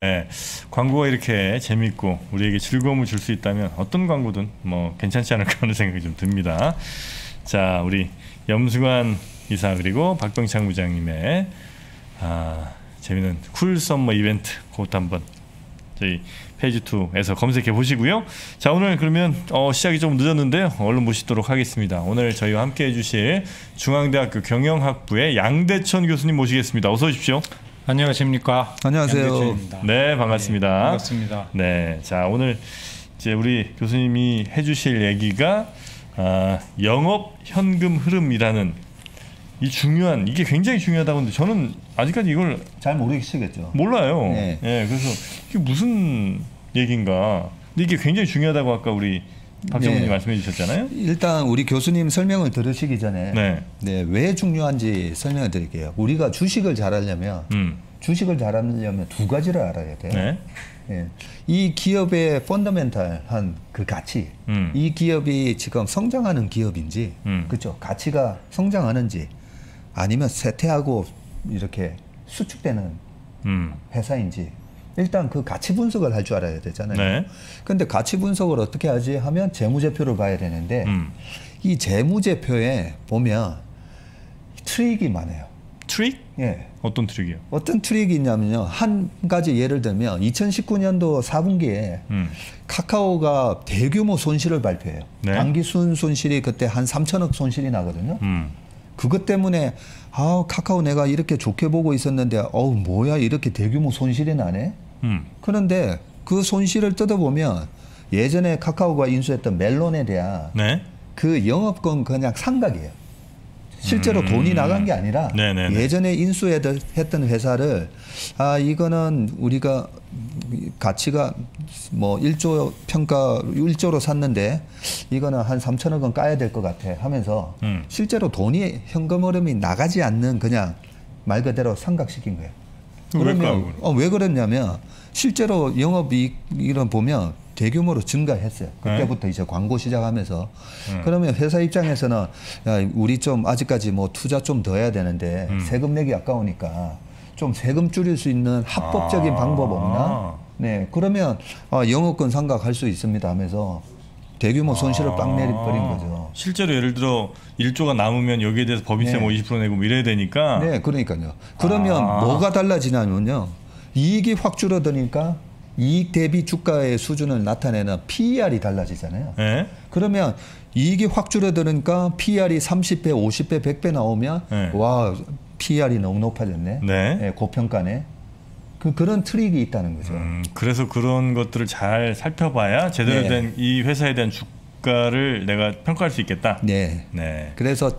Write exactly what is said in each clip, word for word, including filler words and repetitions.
네, 광고가 이렇게 재밌고 우리에게 즐거움을 줄 수 있다면 어떤 광고든 뭐 괜찮지 않을까 하는 생각이 좀 듭니다. 자, 우리 염승환 이사 그리고 박병창 부장님의 아, 재미있는 쿨 썸머 이벤트, 그것도 한번 저희 페이지 투에서 검색해 보시고요. 자, 오늘 그러면 어, 시작이 좀 늦었는데요, 얼른 모시도록 하겠습니다. 오늘 저희와 함께 해주실 중앙대학교 경영학부의 양대천 교수님 모시겠습니다. 어서 오십시오. 안녕하십니까. 안녕하세요. 양대천입니다. 네, 반갑습니다. 네, 반갑습니다. 네, 자, 오늘 이제 우리 교수님이 해주실 얘기가 아, 영업 현금 흐름이라는 이 중요한, 이게 굉장히 중요하다고 하는데 저는 아직까지 이걸 잘 모르시겠죠. 몰라요. 네. 예, 그래서 이게 무슨 얘기인가. 근데 이게 굉장히 중요하다고 아까 우리 박정훈님 네. 말씀해 주셨잖아요. 일단 우리 교수님 설명을 들으시기 전에 네. 네, 왜 중요한지 설명을 드릴게요. 우리가 주식을 잘하려면 음. 주식을 잘하려면 두 가지를 알아야 돼요. 네. 예. 이 기업의 펀더멘탈한 그 가치, 음. 이 기업이 지금 성장하는 기업인지, 음. 그렇죠? 가치가 성장하는지, 아니면 쇠퇴하고 이렇게 수축되는 음. 회사인지, 일단 그 가치 분석을 할 줄 알아야 되잖아요. 네. 근데 가치 분석을 어떻게 하지 하면 재무제표를 봐야 되는데 음. 이 재무제표에 보면 트릭이 많아요. 트릭? 예. 어떤 트릭이요? 어떤 트릭이 있냐면요, 한 가지 예를 들면 이천십구 년도 사 분기에 음. 카카오가 대규모 손실을 발표해요. 네. 당기순 손실이 그때 한 삼천억 손실이 나거든요. 음. 그것 때문에 아, 카카오 내가 이렇게 좋게 보고 있었는데 어우 뭐야 이렇게 대규모 손실이 나네. 음. 그런데 그 손실을 뜯어보면 예전에 카카오가 인수했던 멜론에 대한 네. 그 영업권 그냥 상각이에요. 실제로 음. 돈이 나간 게 아니라 네네네. 예전에 인수했던 회사를 아 이거는 우리가 가치가 뭐 일조 평가 일조로 샀는데 이거는 한 삼천억은 까야 될 것 같아 하면서 음. 실제로 돈이 현금 흐름이 나가지 않는 그냥 말 그대로 상각시킨 거예요. 그러면 어, 왜 그랬냐면 실제로 영업이익 이런 보면 대규모로 증가했어요. 그때부터 네. 이제 광고 시작하면서 네. 그러면 회사 입장에서는 야, 우리 좀 아직까지 뭐 투자 좀 더 해야 되는데 음. 세금 내기 아까우니까 좀 세금 줄일 수 있는 합법적인 아 방법 없나? 네, 그러면 아, 영업권 상각할 수 있습니다 하면서 대규모 손실을 아 빵 내리버린 거죠. 실제로 예를 들어 일조가 남으면 여기에 대해서 법인세 네. 뭐 이십 퍼센트 내고 이래야 되니까. 네, 그러니까요. 그러면 아 뭐가 달라지냐면요, 이익이 확 줄어드니까 이익 대비 주가의 수준을 나타내는 피이알이 달라지잖아요. 네. 그러면 이익이 확 줄어드니까 피이알이 삼십 배, 오십 배, 백 배 나오면 네. 와 피이알이 너무 높아졌네. 네. 네, 고평가네. 그, 그런 트릭이 있다는 거죠. 음, 그래서 그런 것들을 잘 살펴봐야 제대로 네. 된 이 회사에 대한 주가를 내가 평가할 수 있겠다. 네. 네. 그래서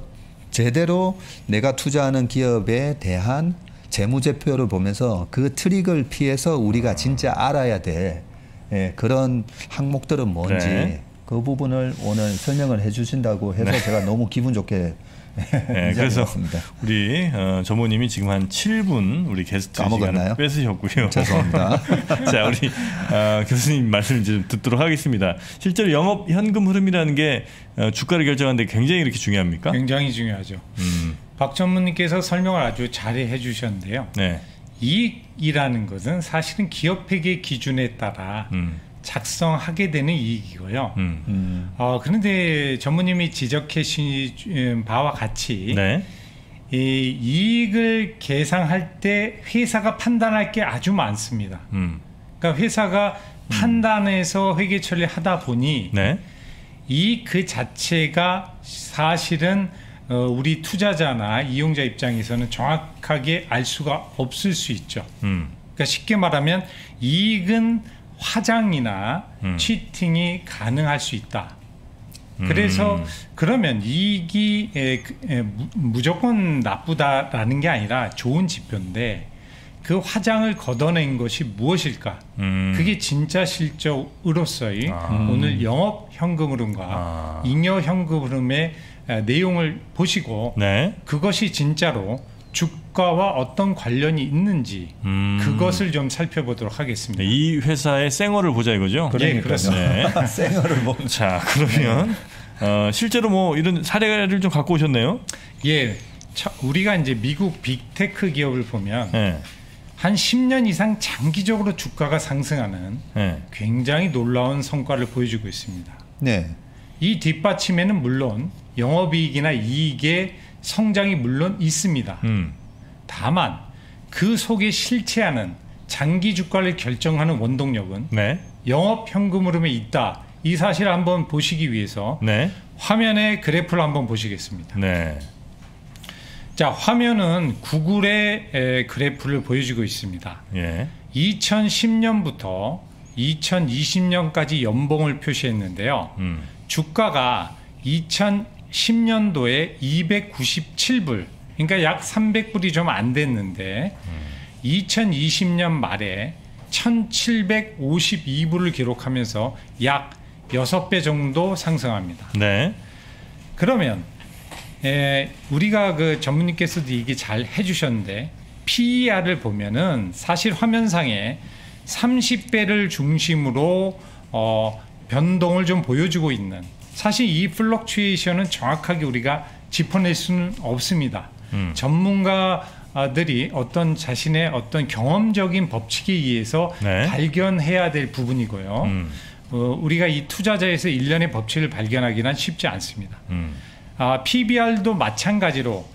제대로 내가 투자하는 기업에 대한 재무제표를 보면서 그 트릭을 피해서 우리가 진짜 알아야 될 예, 그런 항목들은 뭔지 네. 그 부분을 오늘 설명을 해주신다고 해서 네. 제가 너무 기분 좋게 네, 그래서 해봤습니다. 우리 어, 전무님이 지금 한 칠 분 우리 게스트 시간을 뺏으셨고요. 죄송합니다. 자, 우리 어, 교수님 말씀 이제 좀 듣도록 하겠습니다. 실제로 영업 현금 흐름이라는 게 어, 주가를 결정하는데 굉장히 이렇게 중요합니까? 굉장히 중요하죠. 음. 박 전무님께서 설명을 아주 잘 해주셨는데요. 네. 이익이라는 것은 사실은 기업 회계 기준에 따라 음. 작성하게 되는 이익이고요. 음. 음. 어, 그런데 전무님이 지적해 주신 바와 같이 네. 이 이익을 계상할 때 회사가 판단할 게 아주 많습니다. 음. 그러니까 회사가 음. 판단해서 회계 처리하다 보니 네. 이익 그 자체가 사실은 어, 우리 투자자나 이용자 입장에서는 정확하게 알 수가 없을 수 있죠. 음. 그러니까 쉽게 말하면 이익은 화장이나 음. 치팅이 가능할 수 있다. 음. 그래서 그러면 이익이 에, 에, 무조건 나쁘다라는 게 아니라 좋은 지표인데 그 화장을 걷어낸 것이 무엇일까? 음. 그게 진짜 실적으로서의 아. 오늘 영업 현금 흐름과 아. 잉여 현금 흐름의 내용을 보시고 네. 그것이 진짜로 주가와 어떤 관련이 있는지 음. 그것을 좀 살펴보도록 하겠습니다. 이 회사의 생얼을 보자 이거죠? 네, 그렇습니다. 생얼을 보. 자, 그러면 어, 실제로 뭐 이런 사례를 좀 갖고 오셨네요. 예, 차, 우리가 이제 미국 빅테크 기업을 보면 네. 한 십 년 이상 장기적으로 주가가 상승하는 네. 굉장히 놀라운 성과를 보여주고 있습니다. 네. 이 뒷받침에는 물론 영업이익이나 이익의 성장이 물론 있습니다. 음. 다만 그 속에 실체하는 장기 주가를 결정하는 원동력은 네. 영업현금흐름에 있다. 이 사실을 한번 보시기 위해서 네. 화면의 그래프를 한번 보시겠습니다. 네. 자, 화면은 구글의 에, 그래프를 보여주고 있습니다. 예. 이천십 년부터 이천이십 년까지 연봉을 표시했는데요. 음. 주가가 이천십 년도에 이백구십칠 불, 그러니까 약 삼백 불이 좀 안 됐는데 음. 이천이십 년 말에 천칠백오십이 불을 기록하면서 약 여섯 배 정도 상승합니다. 네. 그러면 에, 우리가 그 전문님께서도 얘기 잘 해주셨는데 피이알을 보면은 사실 화면상에 삼십 배를 중심으로 어, 변동을 좀 보여주고 있는, 사실 이 플럭추에이션은 정확하게 우리가 짚어낼 수는 없습니다. 음. 전문가들이 어떤 자신의 어떤 경험적인 법칙에 의해서 네. 발견해야 될 부분이고요. 음. 어, 우리가 이 투자자에서 일련의 법칙을 발견하기는 쉽지 않습니다. 음. 아, 피비알도 마찬가지로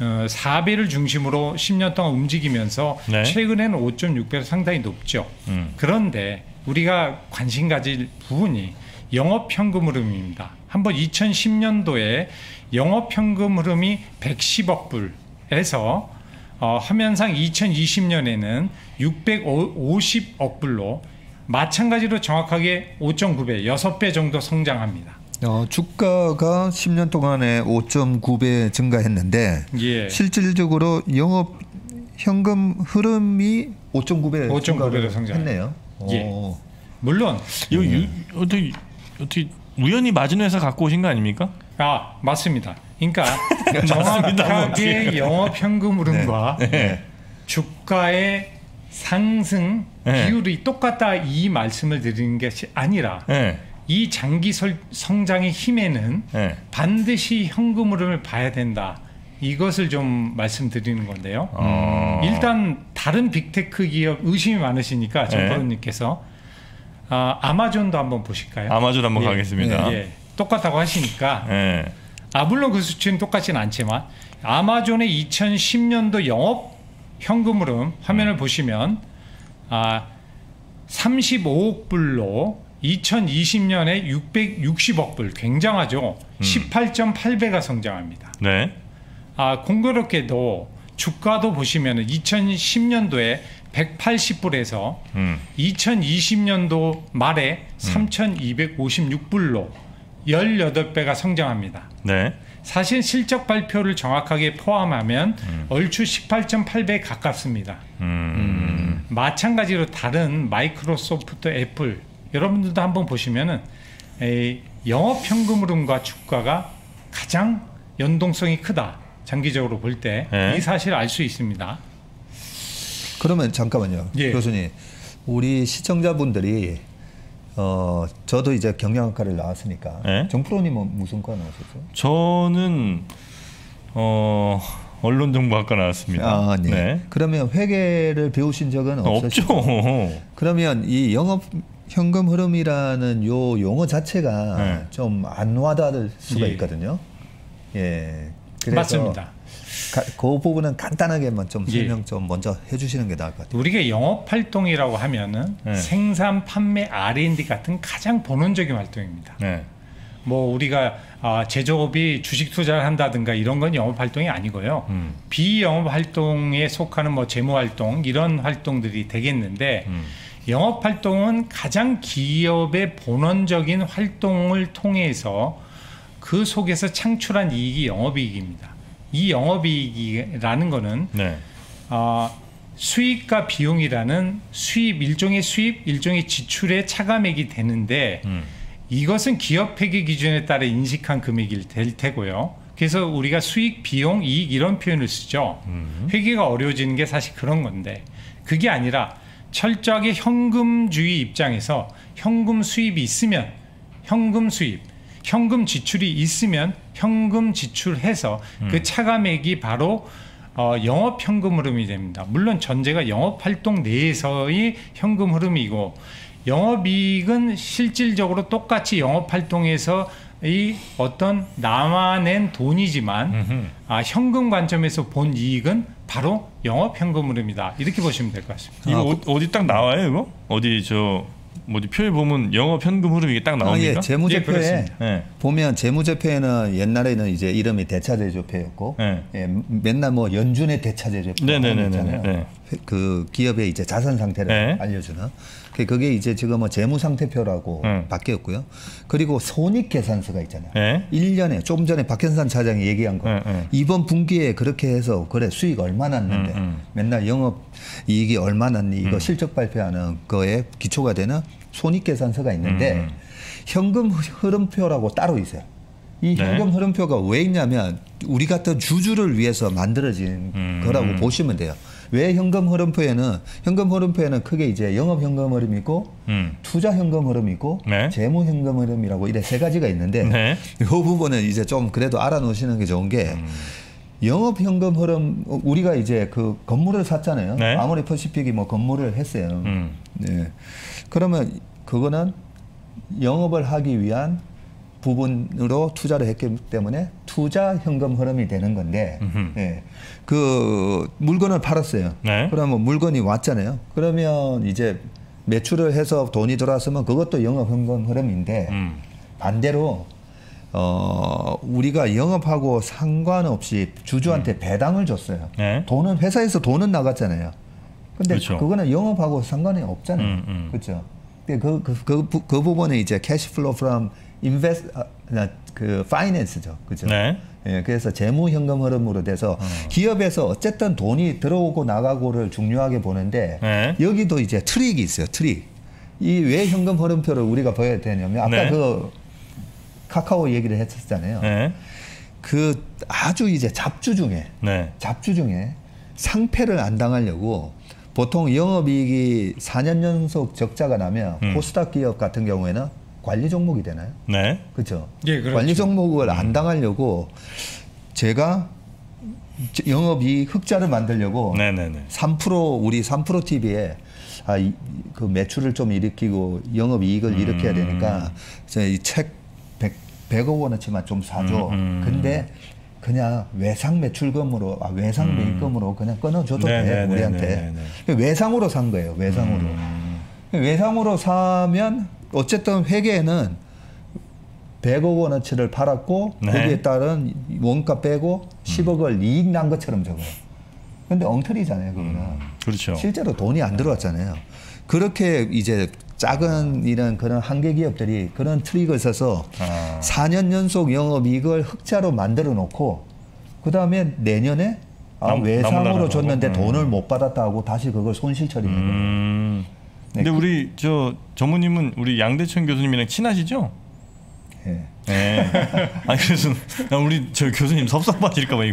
어, 사 배를 중심으로 십 년 동안 움직이면서 네. 최근에는 오 점 육 배로 상당히 높죠. 음. 그런데 우리가 관심 가질 부분이 영업현금 흐름입니다. 한번 이천십 년도에 영업현금 흐름이 백십억 불에서 어, 화면상 이천이십 년에는 육백오십억 불로 마찬가지로 정확하게 오 점 구 배, 여섯 배 정도 성장합니다. 어, 주가가 십 년 동안에 오 점 구 배 증가했는데 예. 실질적으로 영업 현금 흐름이 오 점 구 배 오 점 구 배로 성장했네요. 예. 물론 이거 음. 유, 어떻게, 어떻게 우연히 맞은 회사 갖고 오신 거 아닙니까? 아, 맞습니다. 그러니까 정확하게 영업 현금 흐름과 네. 네. 주가의 상승 네. 비율이 똑같다 이 말씀을 드리는 게 아니라 네. 이 장기 설, 성장의 힘에는 네. 반드시 현금 흐름을 봐야 된다. 이것을 좀 말씀드리는 건데요. 어... 일단 다른 빅테크 기업 의심이 많으시니까 정포로님께서 네. 아, 아마존도 한번 보실까요? 아마존 한번 예. 가겠습니다. 예. 똑같다고 하시니까 네. 아, 물론 그 수치는 똑같진 않지만 아마존의 이천십 년도 영업 현금 흐름 화면을 음. 보시면 아, 삼십오억 불로 이천이십 년에 육백육십억 불, 굉장하죠. 음. 십팔 점 팔 배가 성장합니다. 네. 아, 공교롭게도 주가도 보시면 이천십 년도에 백팔십 불에서 음. 이천이십 년도 말에 음. 삼천이백오십육 불로 십팔 배가 성장합니다. 네. 사실 실적 발표를 정확하게 포함하면 음. 얼추 십팔 점 팔 배에 가깝습니다. 음. 음. 마찬가지로 다른 마이크로소프트, 애플 여러분들도 한번 보시면은 영업현금 흐름과 주가가 가장 연동성이 크다. 장기적으로 볼 때 이 사실을 알 수 있습니다. 그러면 잠깐만요. 예. 교수님, 우리 시청자분들이 어, 저도 이제 경영학과를 나왔으니까 에? 정프로님은 무슨 과 나왔었어요? 저는 어... 언론정보학과 나왔습니다. 아, 네. 네. 그러면 회계를 배우신 적은 없으시죠? 없죠. 그러면 이 영업 현금 흐름이라는 요 용어 자체가 네. 좀 안 와닿을 수가 예. 있거든요. 예. 그래서 맞습니다. 가, 그 부분은 간단하게만 좀 설명 예. 좀 먼저 해주시는 게 나을 것 같아요. 우리가 영업 활동이라고 하면은 네. 생산, 판매, 알 앤 디 같은 가장 본원적인 활동입니다. 네. 뭐 우리가 아, 제조업이 주식 투자를 한다든가 이런 건 영업 활동이 아니고요. 음. 비영업 활동에 속하는 뭐 재무 활동 이런 활동들이 되겠는데. 음. 영업활동은 가장 기업의 본원적인 활동을 통해서 그 속에서 창출한 이익이 영업이익입니다. 이 영업이익이라는 거는 네. 어, 수익과 비용이라는 수입, 일종의 수입, 일종의 지출의 차감액이 되는데 음. 이것은 기업회계 기준에 따라 인식한 금액이 될 테고요. 그래서 우리가 수익, 비용, 이익 이런 표현을 쓰죠. 음. 회계가 어려워지는 게 사실 그런 건데 그게 아니라 철저하게 현금주의 입장에서 현금 수입이 있으면 현금 수입, 현금 지출이 있으면 현금 지출해서 음. 그 차감액이 바로 어, 영업 현금 흐름이 됩니다. 물론 전제가 영업 활동 내에서의 현금 흐름이고, 영업이익은 실질적으로 똑같이 영업 활동에서 이 어떤 남아낸 돈이지만 음흠. 아, 현금 관점에서 본 이익은 바로 영업 현금 흐름이다. 이렇게 보시면 될 것 같습니다. 이거 아, 어, 어디 딱 나와요, 이거? 어디 저 뭐지 표에 보면 영업 현금 흐름이 이게 딱 나옵니까? 아, 예, 재무제표에 예, 예. 보면 재무제표에는 옛날에는 이제 이름이 대차제조표였고 예. 예, 맨날 뭐 연준의 대차제조표 있잖아요. 네. 그 기업의 이제 자산 상태를 예. 알려주는. 그게 이제 지금 뭐 재무상태표라고 음. 바뀌었고요. 그리고 손익계산서가 있잖아요. 에? 일 년에 조금 전에 박현산 차장이 얘기한 거 에, 에. 이번 분기에 그렇게 해서 그래 수익 얼마 났는데 음, 음. 맨날 영업이익이 얼마 났니 이거 음. 실적 발표하는 거에 기초가 되는 손익계산서가 있는데 음, 음. 현금 흐름표라고 따로 있어요. 이 현금 네. 흐름표가 왜 있냐면 우리 같은 주주를 위해서 만들어진 음, 거라고 음. 보시면 돼요. 왜 현금 흐름표에는 현금 흐름표에는 크게 이제 영업 현금 흐름이고 음. 투자 현금 흐름이고 네. 재무 현금 흐름이라고 이래 세 가지가 있는데 네. 이 부분은 이제 좀 그래도 알아놓으시는 게 좋은 게 음. 영업 현금 흐름 우리가 이제 그 건물을 샀잖아요. 네. 아모레 퍼시픽이 뭐 건물을 했어요. 음. 네. 그러면 그거는 영업을 하기 위한 부분으로 투자를 했기 때문에 투자 현금 흐름이 되는 건데 예, 그 물건을 팔았어요. 네. 그러면 물건이 왔잖아요. 그러면 이제 매출을 해서 돈이 들어왔으면 그것도 영업 현금 흐름인데 음. 반대로 어, 우리가 영업하고 상관없이 주주한테 음. 배당을 줬어요. 네. 돈은 회사에서 돈은 나갔잖아요. 근데 그쵸. 그거는 영업하고 상관이 없잖아요. 음, 음. 그렇죠. 그, 그, 그, 그, 그 부분에 이제 cash flow from invest, 아, 그, finance죠. 그죠? 네. 예, 그래서 재무 현금 흐름으로 돼서 어. 기업에서 어쨌든 돈이 들어오고 나가고를 중요하게 보는데 네. 여기도 이제 트릭이 있어요. 트릭. 이 왜 현금 흐름표를 우리가 봐야 되냐면 아까 네. 그 카카오 얘기를 했었잖아요. 네. 그 아주 이제 잡주 중에 네. 잡주 중에 상패를 안 당하려고 보통 영업이익이 사 년 연속 적자가 나면 음. 코스닥 기업 같은 경우에는 관리 종목이 되나요? 네. 그렇죠. 예, 그렇죠. 관리 종목을 안 당하려고 제가 영업이익 흑자를 만들려고 네, 네, 네. 삼 퍼센트 우리 삼 퍼센트 티비에 아, 이, 그 매출을 좀 일으키고 영업이익을 음. 일으켜야 되니까 이 책 백억 원어치만 좀 사줘. 음, 음. 근데 그냥 외상 매출금으로, 아, 외상 음. 매입금으로 그냥 끊어줘도 네, 돼, 네, 우리한테. 네, 네. 외상으로 산 거예요, 외상으로. 음. 외상으로 사면 어쨌든 회계에는 백억 원어치를 팔았고 네. 거기에 따른 원가 빼고 십억을 음. 이익 난 것처럼 적어요. 근데 엉터리잖아요, 그거는. 음. 그렇죠. 실제로 돈이 안 들어왔잖아요. 그렇게 이제 작은 이런 그런 한계 기업들이 그런 트릭을 써서 아. 사 년 연속 영업이익을 흑자로 만들어 놓고 그 다음에 내년에 아, 남, 외상으로 줬는데 음. 돈을 못 받았다고 다시 그걸 손실 처리하는 거예요. 음. 네, 근데 그, 우리 저 전무님은 우리 양대천 교수님이랑 친하시죠? 예. 네. 아니 그래서 우리 저 교수님 섭섭하실까 봐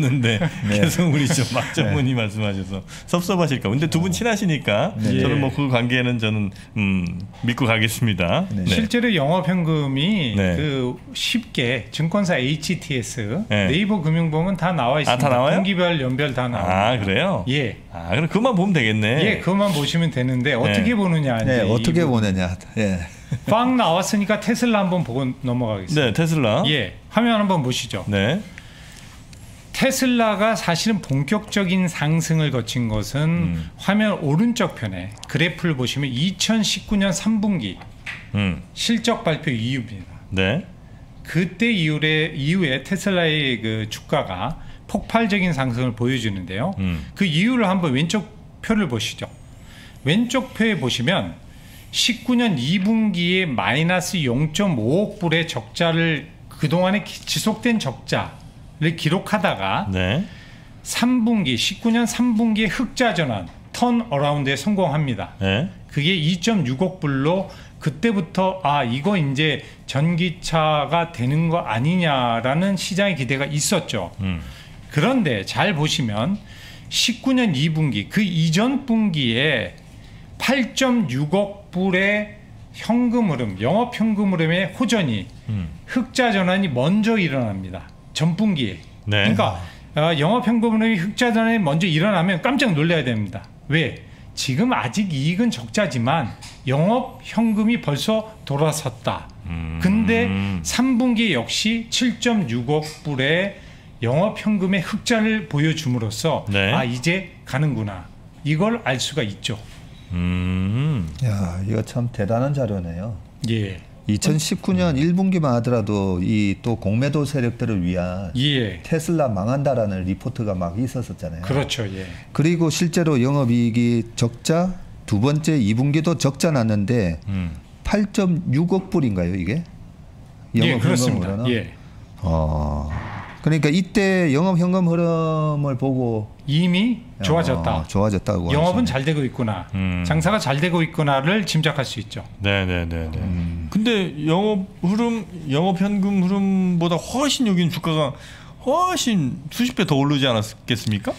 모셨는데 네. 계속 우리 저 막 전문이 네. 말씀하셔서 섭섭하실까. 근데 두 분 친하시니까 네. 저는 뭐 그 관계는 저는 음, 믿고 가겠습니다. 네. 네. 실제로 영업현금이 네. 그 쉽게 증권사 에이치티에스, 네. 네이버 금융보험은 다 나와 있습니다. 아, 다 나와요? 분기별, 연별 다 나와요. 아 그래요? 예. 아 그럼 그만 보면 되겠네. 예, 그만 보시면 되는데 어떻게 네. 보느냐. 네, 어떻게 보느냐. 예. 빵 나왔으니까 테슬라 한번 보고 넘어가겠습니다. 네, 테슬라. 예, 화면 한번 보시죠. 네. 테슬라가 사실은 본격적인 상승을 거친 것은 음. 화면 오른쪽 편에 그래프를 보시면 이천십구 년 삼 분기 음. 실적 발표 이후입니다. 네. 그때 이후에, 이후에 테슬라의 그 주가가 폭발적인 상승을 보여주는데요. 음. 그 이유를 한번 왼쪽 표를 보시죠. 왼쪽 표에 보시면 십구 년 이 분기에 마이너스 영 점 오억 불의 적자를 그동안에 기, 지속된 적자를 기록하다가 네. 삼 분기, 십구 년 삼 분기에 흑자 전환, 턴 어라운드에 성공합니다. 네. 그게 이 점 육억 불로 그때부터 아 이거 이제 전기차가 되는 거 아니냐라는 시장의 기대가 있었죠. 음. 그런데 잘 보시면 십구 년 이 분기, 그 이전 분기에 팔 점 육억 불의 현금 흐름, 영업 현금 흐름의 호전이 음. 흑자 전환이 먼저 일어납니다. 전분기에. 네. 그러니까 영업현금의 흑자전이 먼저 일어나면 깜짝 놀라야 됩니다. 왜? 지금 아직 이익은 적자지만 영업현금이 벌써 돌아섰다. 음. 근데 삼 분기 역시 칠 점 육억 불의 영업현금의 흑자를 보여줌으로써 네. 아 이제 가는구나. 이걸 알 수가 있죠. 음. 야, 이거 참 대단한 자료네요. 예. 이천십구 년 음. 일 분기만 하더라도 이 또 공매도 세력들을 위한 예. 테슬라 망한다라는 리포트가 막 있었었잖아요. 그렇죠. 예. 그리고 실제로 영업이익이 적자, 두 번째 이 분기도 적자 났는데 음. 팔 점 육억 불인가요 이게? 영업현금 예, 그렇습니다. 예. 어, 그러니까 이때 영업현금 흐름을 보고 이미 좋아졌다. 어, 좋아졌다고. 영업은 하시네. 잘 되고 있구나. 음. 장사가 잘 되고 있구나를 짐작할 수 있죠. 네네네. 음. 근데 영업 흐름, 영업 현금 흐름보다 훨씬 여기는 주가가 훨씬 수십 배 더 오르지 않았겠습니까?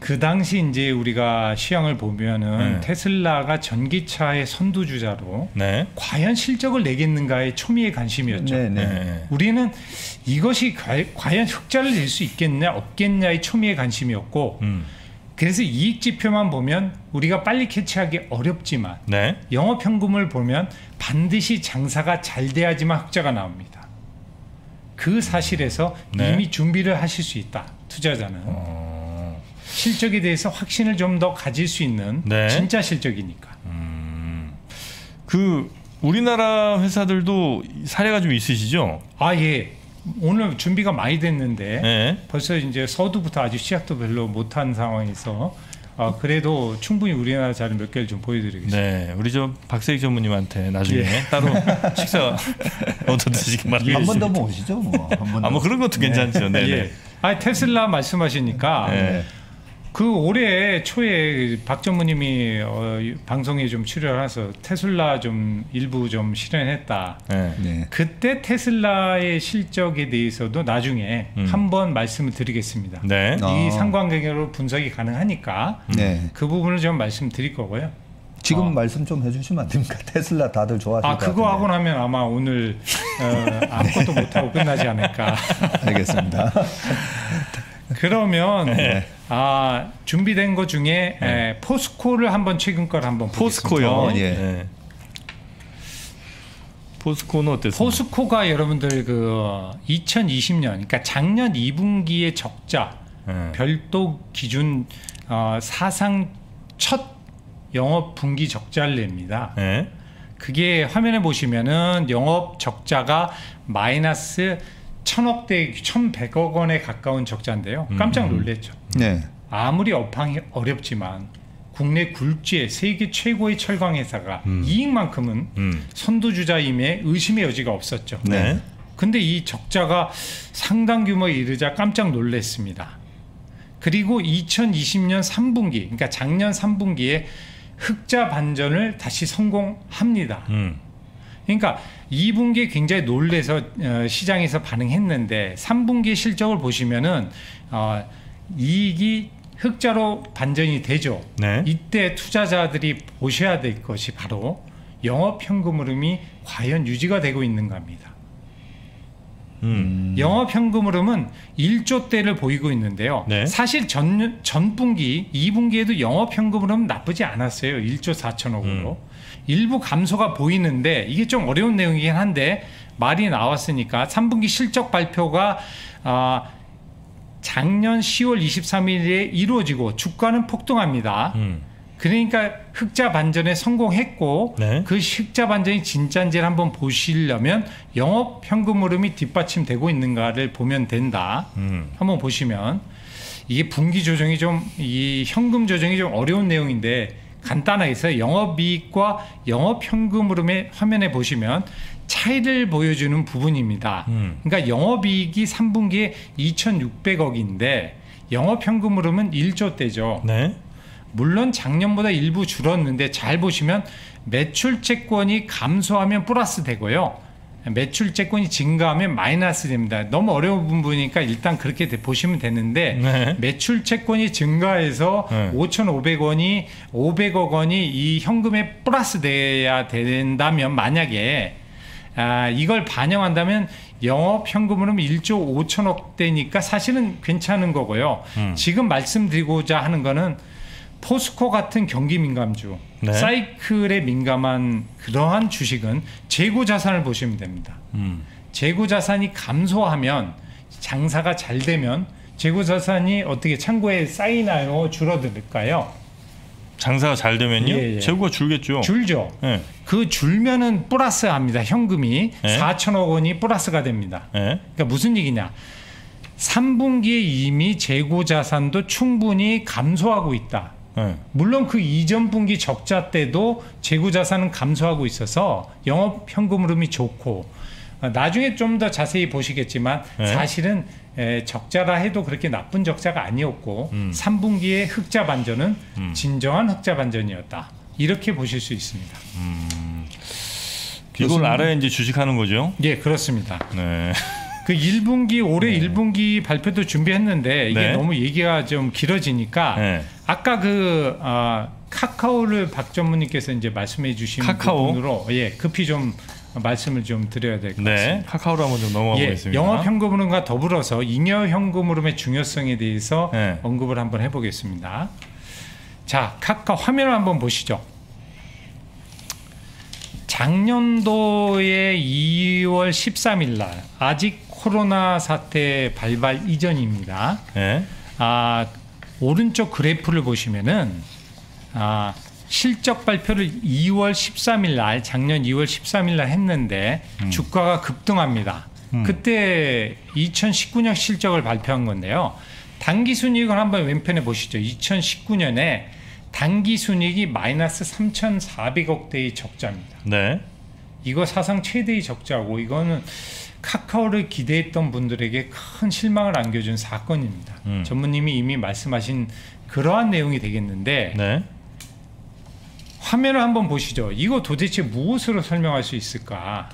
그 당시 이제 우리가 시황을 보면은 네. 테슬라가 전기차의 선두주자로 네. 과연 실적을 내겠는가에 초미의 관심이었죠. 네, 네. 네. 우리는 이것이 과연 흑자를 낼 수 있겠냐 없겠냐의 초미의 관심이었고 음. 그래서 이익지표만 보면 우리가 빨리 캐치하기 어렵지만 네. 영업현금을 보면 반드시 장사가 잘 돼야지만 흑자가 나옵니다. 그 사실에서 네. 이미 준비를 하실 수 있다. 투자자는. 어. 실적에 대해서 확신을 좀 더 가질 수 있는 네. 진짜 실적이니까. 음, 그 우리나라 회사들도 사례가 좀 있으시죠? 아 예. 오늘 준비가 많이 됐는데 네. 벌써 이제 서두부터 아주 시작도 별로 못한 상황에서 아, 그래도 충분히 우리나라 자료 몇 개를 좀 보여드리겠습니다. 네, 우리 저 박세익 전무님한테 나중에 예. 따로 식사 얻어 드시기 바랍니다. 한 번 더 모시죠, 뭐. 아, 뭐 그런 것도 네. 괜찮죠. 네, 예. 네. 아, 테슬라 말씀하시니까. 네. 그 올해 초에 박 전무님이 어, 방송에 좀 출연해서 테슬라 좀 일부 좀 실현했다. 네. 네. 그때 테슬라의 실적에 대해서도 나중에 음. 한번 말씀을 드리겠습니다. 네. 이 어. 상관관계로 분석이 가능하니까 네. 그 부분을 좀 말씀드릴 거고요. 지금 어. 말씀 좀 해주시면 안 됩니까? 테슬라 다들 좋아하실 아, 것 같은데. 그거 하고 나면 아마 오늘 어, 아무것도 네. 못하고 끝나지 않을까. 알겠습니다. 그러면 네. 아, 준비된 거 중에 네. 에, 포스코를 한번 최근 걸 한번 포스코요. 보겠습니다. 예. 네. 포스코는 어땠어요? 포스코가 여러분들 그 이천이십 년, 그러니까 작년 이 분기의 적자 네. 별도 기준 어, 사상 첫 영업 분기 적자를 냅니다. 네. 그게 화면에 보시면은 영업 적자가 마이너스 천억대 천백억 원에 가까운 적자인데요. 깜짝 놀랐죠. 음. 네. 아무리 업황이 어렵지만 국내 굴지의 세계 최고의 철강 회사가 음. 이익만큼은 음. 선두주자임에 의심의 여지가 없었죠. 네. 근데 이 적자가 상당 규모에 이르자 깜짝 놀랐습니다. 그리고 이천이십 년 삼 분기, 그러니까 작년 삼 분기에 흑자 반전을 다시 성공합니다. 음. 그러니까 이 분기에 굉장히 놀래서 시장에서 반응했는데 삼 분기 실적을 보시면은 어, 이익이 흑자로 반전이 되죠. 네. 이때 투자자들이 보셔야 될 것이 바로 영업현금 흐름이 과연 유지가 되고 있는가입니다. 음. 영업현금 흐름은 일조대를 보이고 있는데요. 네. 사실 전, 전 분기, 이 분기에도 영업현금 흐름은 나쁘지 않았어요. 일조 사천억으로. 음. 일부 감소가 보이는데 이게 좀 어려운 내용이긴 한데 말이 나왔으니까 삼 분기 실적 발표가 아, 작년 시월 이십삼일에 이루어지고 주가는 폭등합니다. 음. 그러니까 흑자 반전에 성공했고 네. 그 흑자 반전이 진짠지를 한번 보시려면 영업 현금 흐름이 뒷받침되고 있는가를 보면 된다. 음. 한번 보시면 이게 분기 조정이 좀 이 현금 조정이 좀 어려운 내용인데 간단하게 해서 영업이익과 영업현금 흐름의 화면에 보시면 차이를 보여주는 부분입니다. 음. 그러니까 영업이익이 삼 분기에 이천육백억인데 영업현금 흐름은 일조대죠. 네. 물론 작년보다 일부 줄었는데 잘 보시면 매출채권이 감소하면 플러스 되고요. 매출채권이 증가하면 마이너스 됩니다. 너무 어려운 부분이니까 일단 그렇게 보시면 되는데 네. 매출채권이 증가해서 네. 오천오백 원이 오백억 원이 이 현금에 플러스 돼야 된다면 만약에 아, 이걸 반영한다면 영업 현금으로는 일조 오천억 대니까 사실은 괜찮은 거고요. 음. 지금 말씀드리고자 하는 거는 포스코 같은 경기 민감주, 네. 사이클에 민감한 그러한 주식은 재고 자산을 보시면 됩니다. 음. 재고 자산이 감소하면, 장사가 잘 되면 재고 자산이 어떻게 창고에 쌓이나요? 줄어들까요? 장사가 잘 되면요? 예, 예. 재고가 줄겠죠. 줄죠. 예. 그 줄면은 플러스합니다. 현금이 예. 사천억 원이 플러스가 됩니다. 예. 그러니까 무슨 얘기냐? 삼 분기에 이미 재고 자산도 충분히 감소하고 있다. 예. 물론 그 이전 분기 적자 때도 재고 자산은 감소하고 있어서 영업 현금 흐름이 좋고, 나중에 좀 더 자세히 보시겠지만 예. 사실은 에, 적자라 해도 그렇게 나쁜 적자가 아니었고 음. 삼 분기의 흑자 반전은 음. 진정한 흑자 반전이었다, 이렇게 보실 수 있습니다. 음. 이걸 알아야 이제 주식하는 거죠? 예, 그렇습니다. 네. 그 일 분기, 올해 네. 일 분기 발표도 준비했는데 이게 네. 너무 얘기가 좀 길어지니까 네. 아까 그 어, 카카오를 박 전무님께서 이제 말씀해 주신 카카오? 부분으로 예, 급히 좀 말씀을 좀 드려야 될 것 네, 같습니다. 카카오로 한번 좀 넘어가 예, 보겠습니다. 영업현금흐름과 더불어서 잉여현금흐름의 중요성에 대해서 네. 언급을 한번 해보겠습니다. 자, 카카오 화면을 한번 보시죠. 작년도에 이월 십삼일날 아직 코로나 사태 발발 이전입니다. 네. 아, 오른쪽 그래프를 보시면은 아, 실적 발표를 이월 십삼일날 작년 이월 십삼일날 했는데 음. 주가가 급등합니다. 음. 그때 이천십구년 실적을 발표한 건데요. 단기순이익을 한번 왼편에 보시죠. 이천십구년에 단기순이익이 마이너스 삼천사백억 대의 적자입니다. 네. 이거 사상 최대의 적자고, 이거는 카카오를 기대했던 분들에게 큰 실망을 안겨준 사건입니다. 음. 전무님이 이미 말씀하신 그러한 내용이 되겠는데 네. 화면을 한번 보시죠. 이거 도대체 무엇으로 설명할 수 있을까?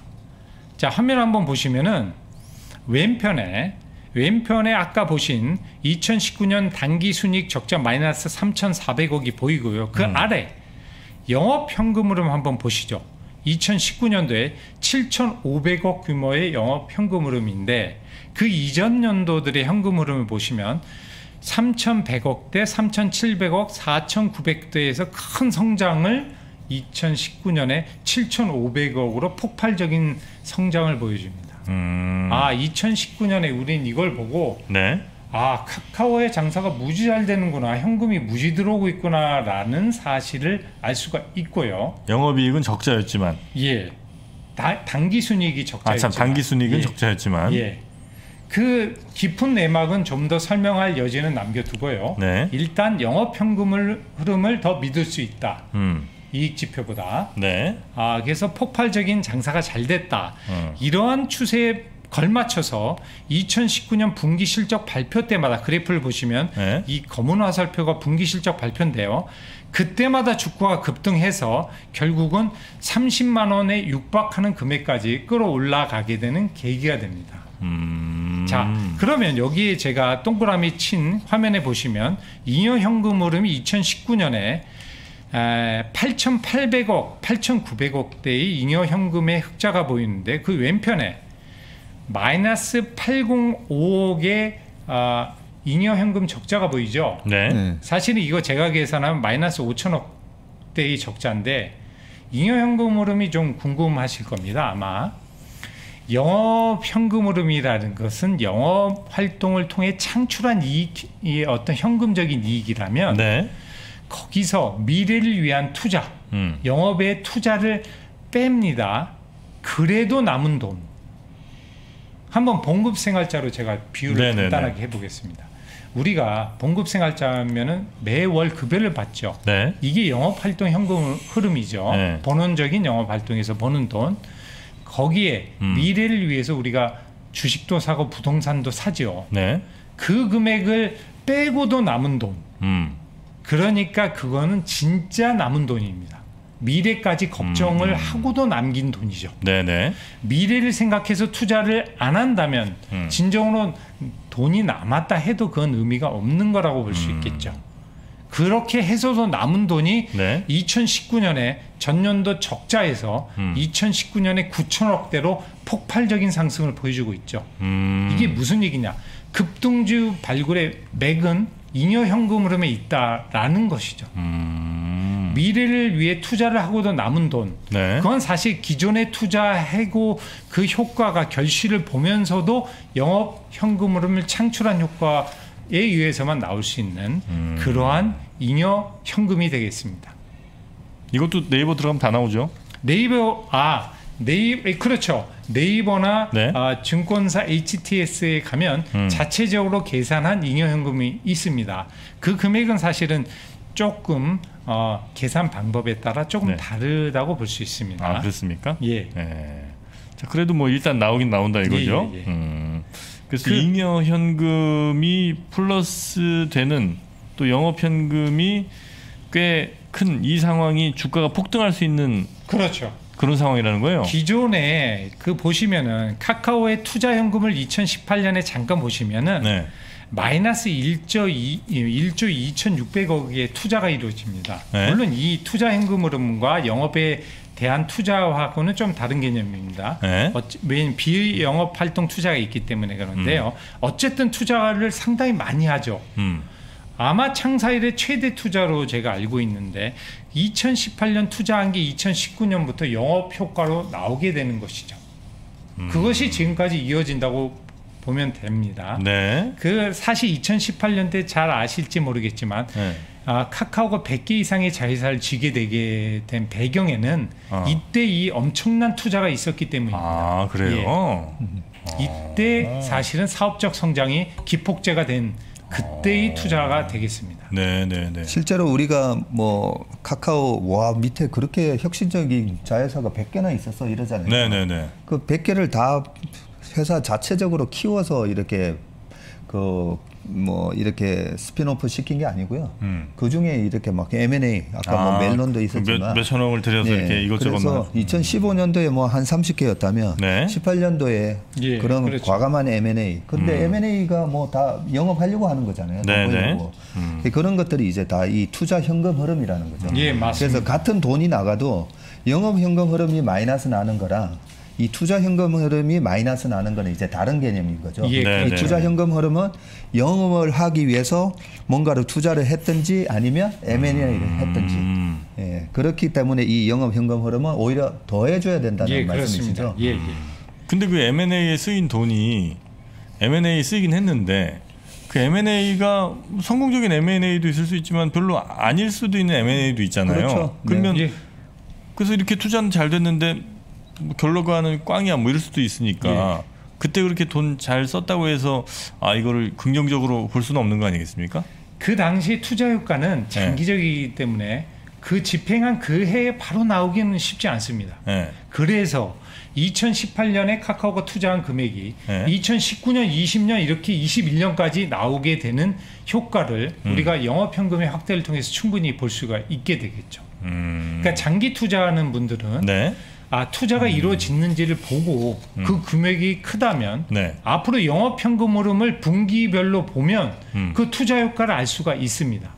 자, 화면을 한번 보시면은 왼편에 왼편에 아까 보신 이천십구년 단기순이익 적자 마이너스 삼천사백억이 보이고요. 그 음. 아래 영업현금흐름 한번 보시죠. 이천십구년도에 칠천오백억 규모의 영업현금흐름인데 그 이전 연도들의 현금흐름을 보시면 삼천백억 대, 삼천칠백억, 사천구백 대에서 큰 성장을 이천십구년에 칠천오백억으로 폭발적인 성장을 보여줍니다. 음... 아, 이천십구년에 우린 이걸 보고 네. 아, 카카오의 장사가 무지 잘 되는구나, 현금이 무지 들어오고 있구나 라는 사실을 알 수가 있고요. 영업이익은 적자였지만 예, 다, 단기순이익이 적자였지만 아, 참, 단기순이익은 예. 적자였지만 예. 그 깊은 내막은 좀 더 설명할 여지는 남겨두고요. 네. 일단 영업현금을 흐름을 더 믿을 수 있다. 음. 이익지표보다. 네. 아, 그래서 폭발적인 장사가 잘 됐다. 음. 이러한 추세에 걸맞춰서 이천십구년 분기 실적 발표 때마다 그래프를 보시면 네. 이 검은 화살표가 분기 실적 발표인데요. 그때마다 주가가 급등해서 결국은 삼십만 원에 육박하는 금액까지 끌어올라가게 되는 계기가 됩니다. 음... 자, 그러면 여기에 제가 동그라미 친 화면에 보시면 잉여현금흐름이 이천십구년에 팔천팔백억, 팔천구백억 대의 잉여현금의 흑자가 보이는데 그 왼편에 마이너스 팔백오억의 어, 잉여현금 적자가 보이죠. 네. 사실은 이거 제가 계산하면 마이너스 오천억 대의 적자인데 잉여현금흐름이 좀 궁금하실 겁니다. 아마 영업현금흐름이라는 것은 영업활동을 통해 창출한 이익이 어떤 현금적인 이익이라면 네. 거기서 미래를 위한 투자, 음. 영업에 투자를 뺍니다. 그래도 남은 돈. 한번 봉급생활자로 제가 비유를 네네네. 간단하게 해보겠습니다. 우리가 봉급생활자면은 매월 급여를 받죠. 네. 이게 영업활동 현금 흐름이죠. 네. 본원적인 영업활동에서 버는 돈. 거기에 음. 미래를 위해서 우리가 주식도 사고 부동산도 사죠. 네. 그 금액을 빼고도 남은 돈. 음. 그러니까 그거는 진짜 남은 돈입니다. 미래까지 걱정을 음. 하고도 남긴 돈이죠. 네네. 미래를 생각해서 투자를 안 한다면 음. 진정으로 돈이 남았다 해도 그건 의미가 없는 거라고 볼 수 음. 있겠죠. 그렇게 해서도 남은 돈이 네. 이천십구 년에 전년도 적자에서 음. 이천십구 년에 구천억대로 폭발적인 상승을 보여주고 있죠. 음. 이게 무슨 얘기냐. 급등주 발굴의 맥은 잉여 현금 흐름에 있다라는 것이죠. 음. 미래를 위해 투자를 하고도 남은 돈. 네. 그건 사실 기존에 투자하고 그 효과가 결실을 보면서도 영업 현금 흐름을 창출한 효과 에 의해서만 나올 수 있는 음. 그러한 잉여 현금이 되겠습니다. 이것도 네이버 들어가면 다 나오죠? 네이버 아 네이버 그렇죠. 네이버나 네. 아, 증권사 에이치티에스에 가면 음. 자체적으로 계산한 잉여 현금이 있습니다. 그 금액은 사실은 조금 어, 계산 방법에 따라 조금 네. 다르다고 볼 수 있습니다. 아 그렇습니까? 예. 예. 자 그래도 뭐 일단 나오긴 나온다 이거죠. 예, 예, 예. 음. 그래서 그, 잉여 현금이 플러스 되는 또 영업 현금이 꽤 큰 이 상황이 주가가 폭등할 수 있는 그렇죠. 그런 상황이라는 거예요. 기존에 그 보시면은 카카오의 투자 현금을 이천십팔 년에 잠깐 보시면은 네. 마이너스 일조 이천육백억의 투자가 이루어집니다. 네. 물론 이 투자 현금 흐름과 영업의 대한 투자하고는 좀 다른 개념입니다. 네. 어찌, 왜냐하면 비영업활동 투자가 있기 때문에 그런데요. 음. 어쨌든 투자를 상당히 많이 하죠. 음. 아마 창사 이래 최대 투자로 제가 알고 있는데 이천십팔 년 투자한 게 이천십구 년부터 영업효과로 나오게 되는 것이죠. 음. 그것이 지금까지 이어진다고 보면 됩니다. 네. 그 사실 이천십팔 년대 잘 아실지 모르겠지만 네. 아, 카카오가 백 개 이상의 자회사를 쥐게 되게 된 배경에는 아. 이때 이 엄청난 투자가 있었기 때문입니다. 아 그래요? 예. 아. 이때 사실은 사업적 성장이 기폭제가 된 그때의 아. 투자가 되겠습니다. 네네네. 실제로 우리가 뭐 카카오 와 밑에 그렇게 혁신적인 자회사가 백 개나 있었어 이러잖아요. 네네네. 그 백 개를 다 회사 자체적으로 키워서 이렇게 그 뭐 이렇게 스피노프 시킨 게 아니고요. 음. 그 중에 이렇게 막 엠 앤 에이 아까 아, 뭐 멜론도 있었지만 몇, 몇천억을 들여서 네. 이렇게 이것저것 그래서 이천십오 년도에 뭐 한 삼십 개였다면 네. 십팔 년도에 예, 그런 그렇죠. 과감한 엠 앤 에이. 근데 음. 엠 앤 에이가 뭐 다 영업하려고 하는 거잖아요. 네, 네. 음. 그런 것들이 이제 다 이 투자 현금 흐름이라는 거죠. 예, 맞습니다. 그래서 같은 돈이 나가도 영업 현금 흐름이 마이너스 나는 거랑 이 투자 현금 흐름이 마이너스 나는 건 이제 다른 개념인 거죠. 예, 네, 이 투자 현금 흐름은 영업을 하기 위해서 뭔가를 투자를 했든지 아니면 엠 앤 에이를 음. 했든지 예, 그렇기 때문에 이 영업 현금 흐름은 오히려 더해줘야 된다는 예, 말씀이시죠. 예, 예. 근데 그 엠 앤 에이에 쓰인 돈이 엠 앤 에이에 쓰이긴 했는데 그 엠 앤 에이가 성공적인 엠 앤 에이도 있을 수 있지만 별로 아닐 수도 있는 엠 앤 에이도 있잖아요. 그렇죠. 그러면 네. 그래서 이렇게 투자는 잘 됐는데 뭐 결론과는 꽝이야 뭐 이럴 수도 있으니까 예. 그때 그렇게 돈 잘 썼다고 해서 아 이거를 긍정적으로 볼 수는 없는 거 아니겠습니까? 그 당시 투자 효과는 장기적이기 예. 때문에 그 집행한 그 해에 바로 나오기는 쉽지 않습니다. 예. 그래서 이천십팔 년에 카카오가 투자한 금액이 예. 이천십구 년, 이십 년 이렇게 이십일 년까지 나오게 되는 효과를 음. 우리가 영업현금의 확대를 통해서 충분히 볼 수가 있게 되겠죠. 음. 그러니까 장기 투자하는 분들은 네. 아 투자가 음. 이루어지는지를 보고 음. 그 금액이 크다면 네. 앞으로 영업현금 흐름을 분기별로 보면 음. 그 투자 효과를 알 수가 있습니다.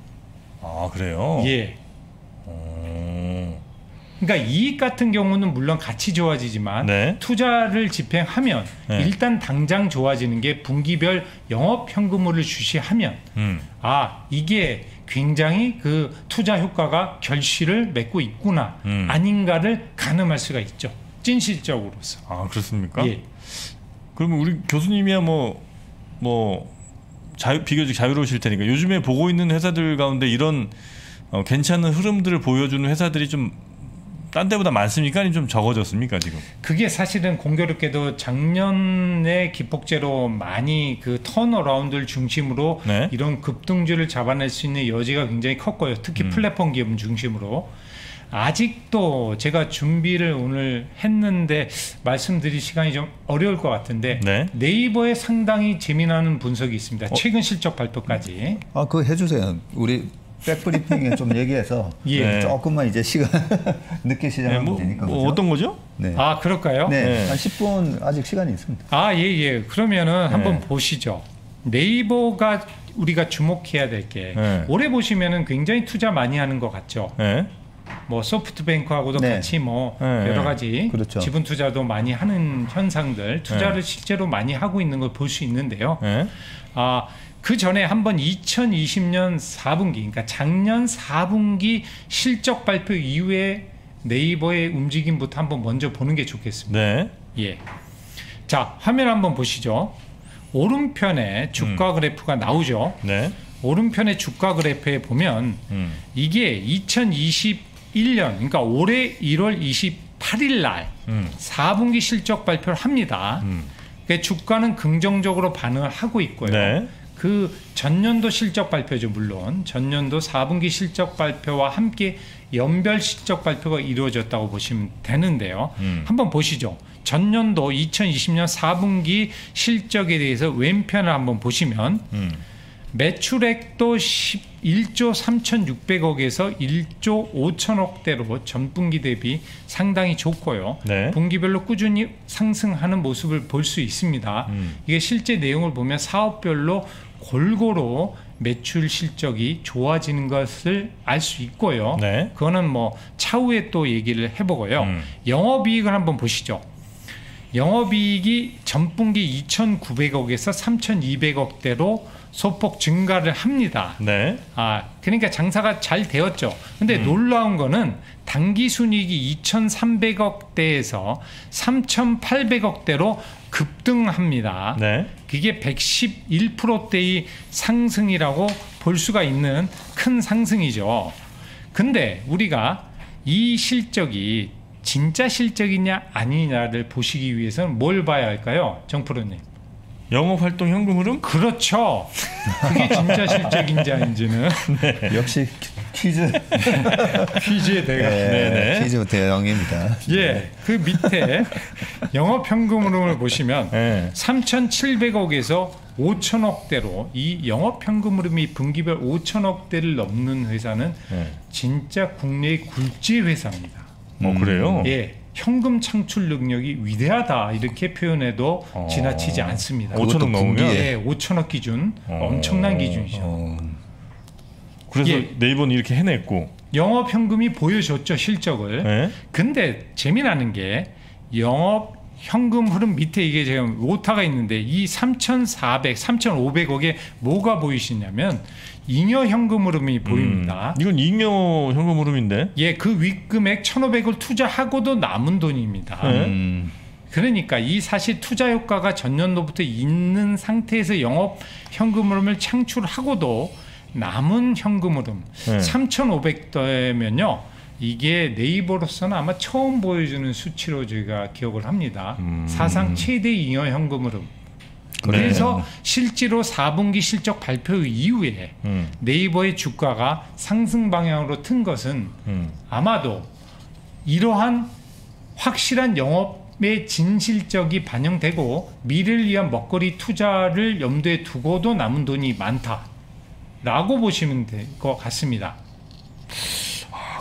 아 그래요? 예. 오. 그러니까 이익 같은 경우는 물론 같이 좋아지지만 네. 투자를 집행하면 네. 일단 당장 좋아지는 게 분기별 영업현금 흐름을 주시하면 음. 아 이게 굉장히 그 투자 효과가 결실을 맺고 있구나 음. 아닌가를 가늠할 수가 있죠. 찐실적으로서. 아 그렇습니까? 예. 그러면 우리 교수님이야 뭐 뭐 자유, 비교적 자유로우실 테니까 요즘에 보고 있는 회사들 가운데 이런 어, 괜찮은 흐름들을 보여주는 회사들이 좀 딴 데보다 많습니까? 아니면 좀 적어졌습니까 지금? 그게 사실은 공교롭게도 작년에 기폭제로 많이 그 턴어라운드를 중심으로 네? 이런 급등주를 잡아낼 수 있는 여지가 굉장히 컸고요. 특히 음. 플랫폼 기업 중심으로 아직도 제가 준비를 오늘 했는데 말씀드릴 시간이 좀 어려울 것 같은데 네? 네이버에 상당히 재미나는 분석이 있습니다. 어? 최근 실적 발표까지. 아 그거 해주세요. 우리. 백브리핑에 좀 얘기해서 예. 조금만 이제 시간 늦게 시작하면 네, 뭐, 되니까 뭐 어떤 거죠? 네. 아 그럴까요? 네. 네. 한 십 분 아직 시간이 있습니다. 아 예예. 예. 그러면은 네. 한번 보시죠. 네이버가 우리가 주목해야 될 게 네. 올해 보시면은 굉장히 투자 많이 하는 것 같죠. 네. 뭐 소프트뱅크하고도 네. 같이 뭐 네. 여러 가지 그렇죠. 지분 투자도 많이 하는 현상들 투자를 네. 실제로 많이 하고 있는 걸 볼 수 있는데요. 네. 아, 그 전에 한번 이천이십 년 사 분기 그러니까 작년 사 분기 실적 발표 이후에 네이버의 움직임부터 한번 먼저 보는 게 좋겠습니다. 네. 예. 자, 화면 한번 보시죠. 오른편에 주가 음. 그래프가 나오죠. 네. 오른편의 주가 그래프에 보면 음. 이게 이천이십일 년 그러니까 올해 일월 이십팔일 날 음. 사 분기 실적 발표를 합니다. 음. 그러니까 주가는 긍정적으로 반응을 하고 있고요. 네. 그 전년도 실적 발표죠. 물론 전년도 사 분기 실적 발표와 함께 연별 실적 발표가 이루어졌다고 보시면 되는데요. 음. 한번 보시죠. 전년도 이천이십 년 사 분기 실적에 대해서 왼편을 한번 보시면 음. 매출액도 일조 삼천육백억에서 일조 오천억대로 전분기 대비 상당히 좋고요. 네. 분기별로 꾸준히 상승하는 모습을 볼 수 있습니다. 음. 이게 실제 내용을 보면 사업별로 골고루 매출 실적이 좋아지는 것을 알 수 있고요. 네. 그거는 뭐 차후에 또 얘기를 해보고요. 음. 영업이익을 한번 보시죠. 영업이익이 전분기 이천구백억에서 삼천이백억대로 소폭 증가를 합니다. 네. 아, 그러니까 장사가 잘 되었죠. 근데 음. 놀라운 거는 단기 순이익이 이천삼백억대에서 삼천팔백억대로 급등합니다. 네. 그게 백십일 퍼센트대의 상승이라고 볼 수가 있는 큰 상승이죠. 근데 우리가 이 실적이 진짜 실적이냐 아니냐를 보시기 위해서는 뭘 봐야 할까요? 정프로님. 영업활동 현금 흐름? 그렇죠. 그게 진짜 실적인지 아닌지는. 네. 역시 퀴즈. 퀴즈의 대가. 네, 퀴즈 대형입니다. 예, 그 밑에 영업 현금 흐름을 보시면 네. 삼천칠백억에서 오천억대로 이 영업 현금 흐름이 분기별 오천억대를 넘는 회사는 네. 진짜 국내의 굴지 회사입니다. 어 음, 그래요? 예. 현금 창출 능력이 위대하다 이렇게 표현해도 어... 지나치지 않습니다. 오천억 넘으면? 예, 오천억 기준 어... 엄청난 기준이죠. 어... 그래서 예. 네이버는 이렇게 해냈고 영업 현금이 보여줬죠 실적을. 네? 근데 재미나는 게 영업 현금 흐름 밑에 이게 지금 오타가 있는데 이 삼천사백, 삼천오백억에 뭐가 보이시냐면 잉여 현금 흐름이 보입니다. 음, 이건 잉여 현금 흐름인데? 예, 그 윗금액 천오백억을 투자하고도 남은 돈입니다. 음. 그러니까 이 사실 투자 효과가 전년도부터 있는 상태에서 영업 현금 흐름을 창출하고도 남은 현금 흐름 네. 삼천오백억대면요. 이게 네이버로서는 아마 처음 보여주는 수치로 저희가 기억을 합니다. 음. 사상 최대 잉여 현금 흐름. 그래서 네. 실제로 사 분기 실적 발표 이후에 음. 네이버의 주가가 상승 방향으로 튼 것은 음. 아마도 이러한 확실한 영업의 진실적이 반영되고 미래를 위한 먹거리 투자를 염두에 두고도 남은 돈이 많다라고 보시면 될 것 같습니다.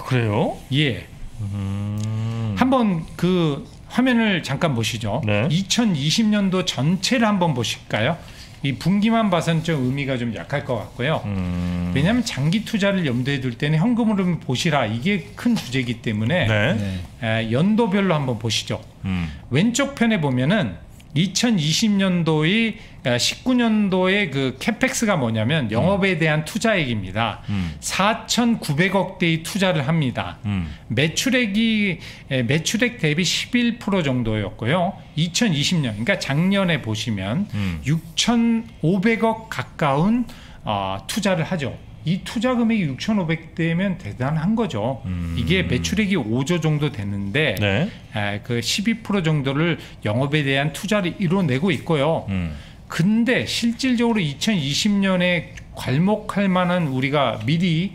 그래요? 예. 음... 한번 그 화면을 잠깐 보시죠. 네. 이천이십 년도 전체를 한번 보실까요? 이 분기만 봐서는 좀 의미가 좀 약할 것 같고요. 음... 왜냐하면 장기 투자를 염두에 둘 때는 현금 흐름 보시라 이게 큰 주제이기 때문에 네. 에, 연도별로 한번 보시죠. 음... 왼쪽 편에 보면은 이천이십 년도의 십구 년도의 그 캐펙스가 뭐냐면 영업에 대한 투자액입니다. 음. 사천구백억대의 투자를 합니다. 음. 매출액이 매출액 대비 십일 퍼센트 정도였고요. 이천이십 년 그러니까 작년에 보시면 음. 육천오백억 가까운 어, 투자를 하죠. 이 투자 금액이 육천오백대면 대단한 거죠. 음. 이게 매출액이 오조 정도 되는데 네. 아, 그 십이 퍼센트 정도를 영업에 대한 투자를 이뤄내고 있고요. 음. 근데 실질적으로 이천이십 년에 괄목할 만한 우리가 미리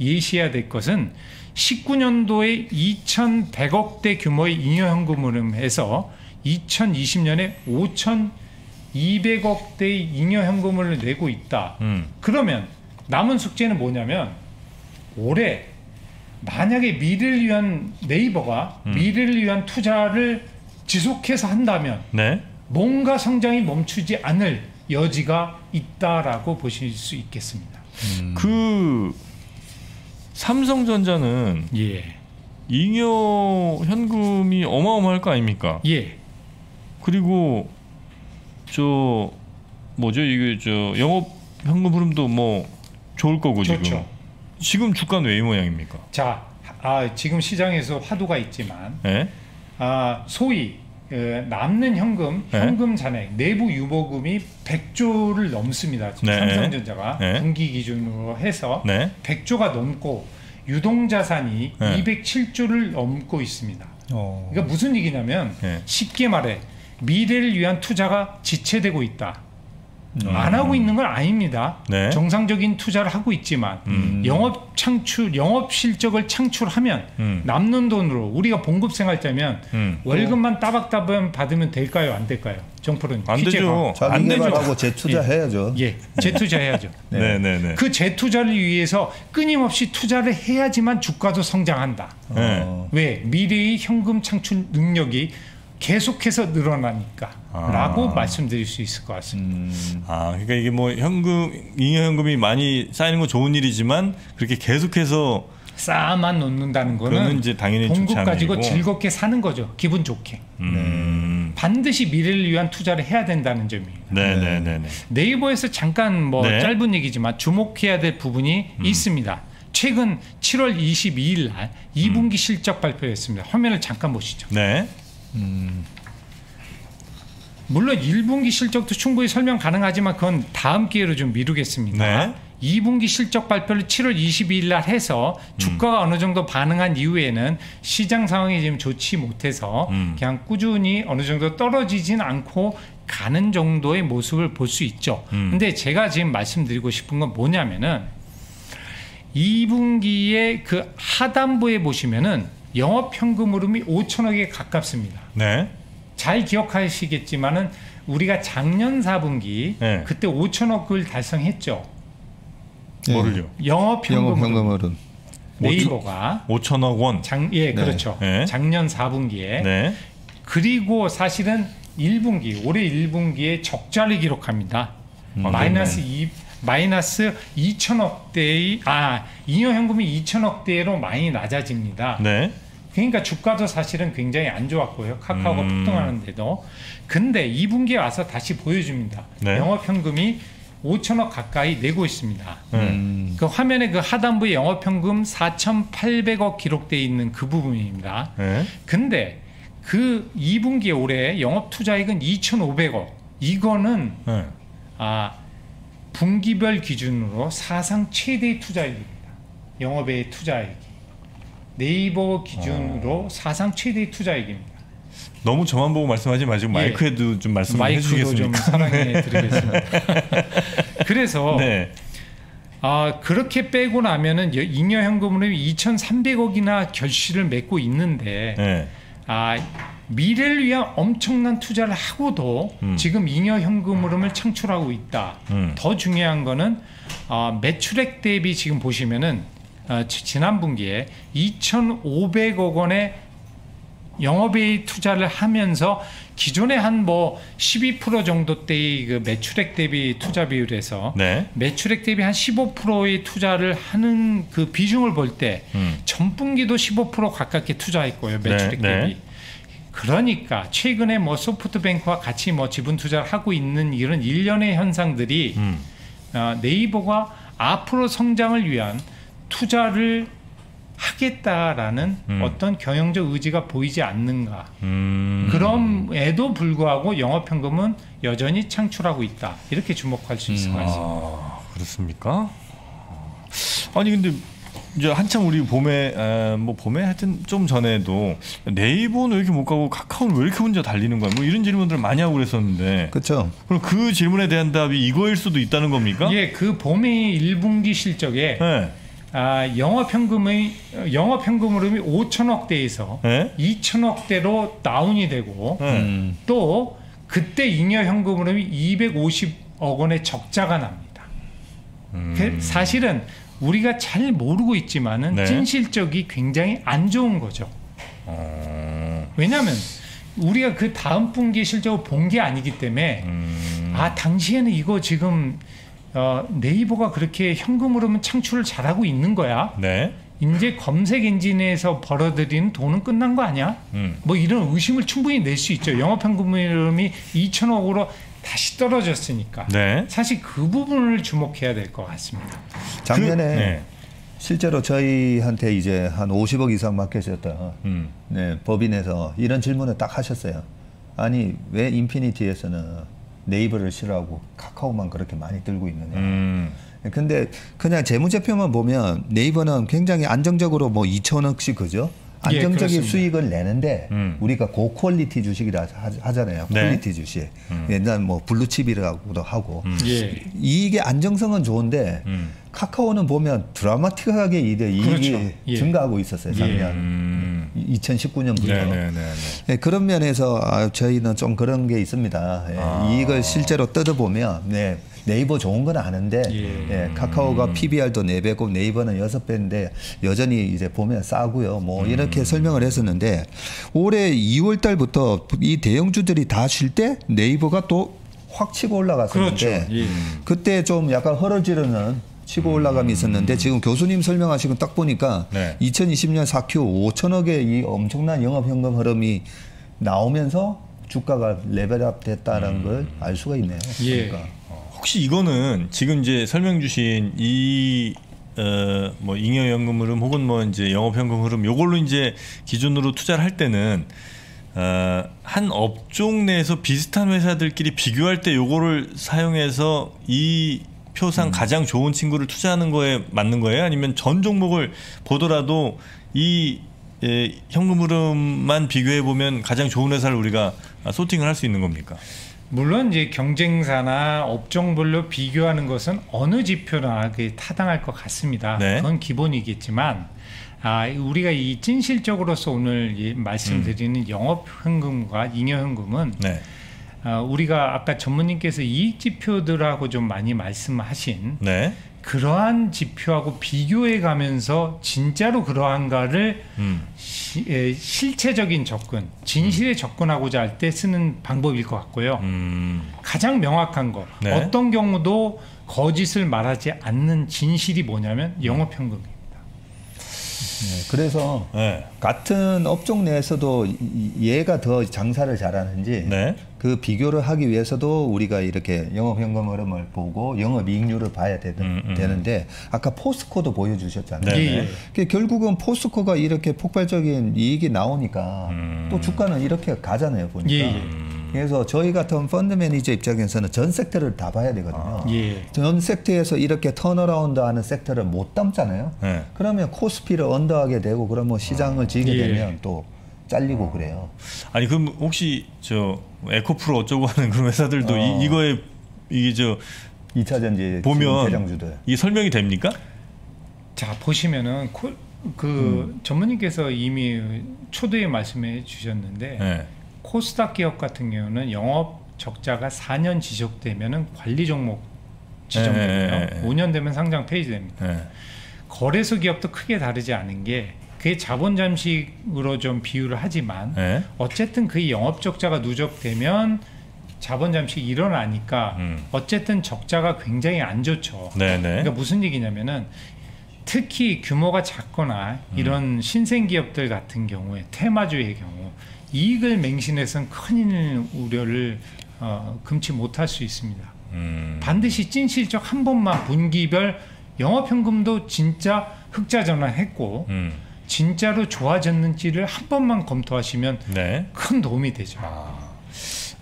예시해야 될 것은 십구 년도에 이천백억대 규모의 잉여 현금 흐름에서 이천이십 년에 오천이백억대의 잉여 현금을 내고 있다. 음. 그러면 남은 숙제는 뭐냐면 올해 만약에 미래를 위한 네이버가 음. 미래를 위한 투자를 지속해서 한다면 네? 뭔가 성장이 멈추지 않을 여지가 있다라고 보실 수 있겠습니다. 음. 그 삼성전자는 예. 잉여 현금이 어마어마할 거 아닙니까? 예. 그리고 저 뭐죠 이게 저 영업 현금 흐름도 뭐 좋을 거고 좋죠. 지금 지금 주가는 왜 이 모양입니까? 자, 아, 지금 시장에서 화두가 있지만 에? 아, 소위 에, 남는 현금, 에? 현금 잔액, 내부 유보금이 백조를 넘습니다. 지금 네. 삼성전자가 네. 분기 기준으로 해서 네. 백조가 넘고 유동자산이 네. 이백칠조를 넘고 있습니다. 어. 그러니까 무슨 얘기냐면 네. 쉽게 말해 미래를 위한 투자가 지체되고 있다. 음. 안 하고 있는 건 아닙니다. 네. 정상적인 투자를 하고 있지만 음. 영업 창출, 영업 실적을 창출하면 음. 남는 돈으로 우리가 봉급생활 때면 음. 월급만 따박따박 받으면 될까요? 안 될까요? 정프로님. 안 되죠. 안 되죠. 재투자해야죠. 예, 재투자해야죠. 네. 네. 네, 네. 그 재투자를 위해서 끊임없이 투자를 해야지만 주가도 성장한다. 네. 왜? 미래의 현금 창출 능력이 계속해서 늘어나니까 아. 라고 말씀드릴 수 있을 것 같습니다. 음. 아, 그러니까 이게 뭐 현금, 잉여 현금이 많이 쌓이는 건 좋은 일이지만 그렇게 계속해서 쌓아만 놓는다는 거는 이제 당연히 봉급 가지고 즐겁게 사는 거죠. 기분 좋게. 음. 반드시 미래를 위한 투자를 해야 된다는 점입니다. 네네네. 네. 네이버에서 잠깐 뭐 네. 짧은 얘기지만 주목해야 될 부분이 음. 있습니다. 최근 칠월 이십이일 날 이분기 음. 실적 발표했습니다. 화면을 잠깐 보시죠. 네. 음. 물론 일분기 실적도 충분히 설명 가능하지만 그건 다음 기회로 좀 미루겠습니다. 네. 이분기 실적 발표를 칠월 이십이일 날 해서 주가가 음. 어느 정도 반응한 이후에는 시장 상황이 지금 좋지 못해서 음. 그냥 꾸준히 어느 정도 떨어지진 않고 가는 정도의 모습을 볼 수 있죠. 음. 근데 제가 지금 말씀드리고 싶은 건 뭐냐면은 이분기에 그 하단부에 보시면은 영업현금 흐름이 오천억에 가깝습니다. 네. 잘 기억하시겠지만은 우리가 작년 사분기 네. 그때 오천억을 달성했죠. 네. 뭐를요? 영업현금 흐름. 흐름. 네이버가 오천억 원. 장, 예, 네. 그렇죠. 네. 작년 사분기에. 네. 그리고 사실은 일분기, 올해 일분기에 적자를 기록합니다. 음, 마이너스 이. 마이너스 이천억대의 아 잉여 현금이 이천억대로 많이 낮아집니다. 네. 그러니까 주가도 사실은 굉장히 안 좋았고요. 카카오가 음. 폭등하는데도. 근데 이분기에 와서 다시 보여줍니다. 네. 영업현금이 오천억 가까이 내고 있습니다. 음. 그 화면에 그 하단부에 영업현금 사천팔백억 기록되어 있는 그 부분입니다. 네. 근데 그 이분기에 올해 영업투자액은 이천오백억. 이거는 네. 아 분기별 기준으로 사상 최대의 투자액입니다. 영업의 투자액이. 네이버 기준으로 어. 사상 최대의 투자액입니다. 너무 저만 보고 말씀하지 마시고 예. 마이크에도 좀 말씀해 주시겠습니까? 마이크도 좀 사랑해 드리겠습니다. 그래서 네. 아, 그렇게 빼고 나면은 잉여 현금으로 이천삼백억이나 결실을 맺고 있는데 네. 아, 미래를 위한 엄청난 투자를 하고도 음. 지금 잉여 현금 흐름을 창출하고 있다. 음. 더 중요한 거는 어, 매출액 대비 지금 보시면은 어, 지난 분기에 이천오백억 원의 영업외 투자를 하면서 기존에 한 뭐 십이 퍼센트 정도대의 그 매출액 대비 투자 비율에서 네. 매출액 대비 한 십오 퍼센트의 투자를 하는 그 비중을 볼 때 음. 전 분기도 십오 퍼센트 가깝게 투자했고요. 매출액 네. 대비. 네. 그러니까 최근에 뭐 소프트뱅크와 같이 뭐 지분 투자를 하고 있는 이런 일련의 현상들이 음. 어, 네이버가 앞으로 성장을 위한 투자를 하겠다라는 음. 어떤 경영적 의지가 보이지 않는가. 음. 그럼에도 불구하고 영업현금은 여전히 창출하고 있다. 이렇게 주목할 수 있을 음. 것 같습니다. 아, 그렇습니까? 아니 근데 이제 한참 우리 봄에 에, 뭐 봄에 하여튼 좀 전에도 네이버는 왜 이렇게 못 가고 카카오는 왜 이렇게 혼자 달리는 거야? 뭐 이런 질문들을 많이 하고 그랬었는데. 그렇죠. 그럼 그 질문에 대한 답이 이거일 수도 있다는 겁니까? 예, 그 봄의 일분기 실적에 네. 아, 영업 현금의 영업 현금 흐름이 오천억대에서 네? 이천억대로 다운이 되고 음. 또 그때 잉여 현금 흐름이 이백오십억 원의 적자가 납니다. 음. 그, 사실은 우리가 잘 모르고 있지만은 네. 찐 실적이 굉장히 안 좋은 거죠. 어... 왜냐하면 우리가 그 다음 분기 실적을 본 게 아니기 때문에 음... 아, 당시에는 이거 지금 어, 네이버가 그렇게 현금으로만 창출을 잘하고 있는 거야. 네. 이제 검색 엔진에서 벌어들인 돈은 끝난 거 아니야? 음. 뭐 이런 의심을 충분히 낼 수 있죠. 영업현금흐름이 이천억으로 다시 떨어졌으니까. 네. 사실 그 부분을 주목해야 될 것 같습니다. 작년에 그, 네. 실제로 저희한테 이제 한 오십억 이상 맡겨졌던 음. 네, 법인에서 이런 질문을 딱 하셨어요. 아니 왜 인피니티에서는 네이버를 싫어하고 카카오만 그렇게 많이 들고 있느냐. 음. 근데 그냥 재무제표만 보면 네이버는 굉장히 안정적으로 뭐 이천억씩 그죠? 안정적인 예, 수익을 내는데 음. 우리가 고퀄리티 주식이라 하잖아요. 네. 퀄리티 주식. 음. 옛날 뭐 블루칩이라고도 하고. 음. 예. 이익의 안정성은 좋은데 음. 카카오는 보면 드라마틱하게 이익이 그렇죠. 예. 증가하고 있었어요. 작년. 예. 음. 이천십구 년부터. 네, 네, 네, 네. 네, 그런 면에서 아, 저희는 좀 그런 게 있습니다. 예. 아. 이익을 실제로 뜯어보면 네. 네이버 좋은 건 아는데 예. 예, 카카오가 음. 피비알도 네 배고 네이버는 여섯 배인데 여전히 이제 보면 싸고요. 뭐 음. 이렇게 설명을 했었는데 올해 이월 달부터 이 대형주들이 다 쉴 때 네이버가 또 확 치고 올라갔었는데 그렇죠. 예. 그때 좀 약간 허러지르는 치고 올라감이 있었는데 지금 교수님 설명하시고 딱 보니까 네. 이천이십 년 사 큐 오천억의 이 엄청난 영업현금 흐름이 나오면서 주가가 레벨업 됐다는 음. 걸 알 수가 있네요. 예. 그러니까. 혹시 이거는 지금 이제 설명 주신 이 어 뭐 잉여연금 흐름 혹은 뭐 이제 영업현금 흐름 요걸로 이제 기준으로 투자를 할 때는 어 한 업종 내에서 비슷한 회사들끼리 비교할 때 요거를 사용해서 이 표상 음. 가장 좋은 친구를 투자하는 거에 맞는 거예요? 아니면 전 종목을 보더라도 이 예, 현금 흐름만 비교해 보면 가장 좋은 회사를 우리가 소팅을 할 수 있는 겁니까? 물론 이제 경쟁사나 업종별로 비교하는 것은 어느 지표나 그게 타당할 것 같습니다. 네. 그건 기본이겠지만 아, 우리가 이 진실적으로서 오늘 이 말씀드리는 음. 영업현금과 잉여현금은 네. 아, 우리가 아까 전문님께서 이익지표들하고 좀 많이 말씀하신 네. 그러한 지표하고 비교해 가면서 진짜로 그러한가를 음. 시, 에, 실체적인 접근, 진실에 음. 접근하고자 할 때 쓰는 방법일 것 같고요. 음. 가장 명확한 거, 네. 어떤 경우도 거짓을 말하지 않는 진실이 뭐냐면 영업현금입니다. 네, 그래서 네. 같은 업종 내에서도 얘가 더 장사를 잘하는지 네. 그 비교를 하기 위해서도 우리가 이렇게 영업현금 흐름을 보고 영업이익률을 봐야 되든, 음, 음. 되는데 아까 포스코도 보여주셨잖아요. 네. 네. 결국은 포스코가 이렇게 폭발적인 이익이 나오니까 음. 또 주가는 이렇게 가잖아요. 보니까. 예. 그래서 저희 같은 펀드 매니저 입장에서는 전 섹터를 다 봐야 되거든요. 아, 예. 전 섹터에서 이렇게 턴어라운드 하는 섹터를 못 담잖아요. 네. 그러면 코스피를 언더하게 되고 그러면 시장을 아, 지게 예. 되면 또 잘리고 어. 그래요. 아니 그럼 혹시 저 에코프로 어쩌고 하는 그런 회사들도 어. 이, 이거에 이게 저 이차전지 보면 대장주들. 이게 설명이 됩니까? 자 보시면은 코, 그 음. 전문님께서 이미 초두에 말씀해 주셨는데 네. 코스닥 기업 같은 경우는 영업 적자가 사 년 지속되면은 관리 종목 지정되고요. 오 년 되면 상장 폐지됩니다. 네. 거래소 기업도 크게 다르지 않은 게. 그게 자본 잠식으로 좀 비유를 하지만 에? 어쨌든 그 영업 적자가 누적되면 자본 잠식이 일어나니까 음. 어쨌든 적자가 굉장히 안 좋죠. 네네. 그러니까 무슨 얘기냐면은 특히 규모가 작거나 이런 음. 신생 기업들 같은 경우에 테마주의 경우 이익을 맹신해서는 큰 우려를 어, 금치 못할 수 있습니다. 음. 반드시 찐실적 한 번만 분기별 영업현금도 진짜 흑자 전환했고 음. 진짜로 좋아졌는지를 한 번만 검토하시면 네. 큰 도움이 되죠. 아,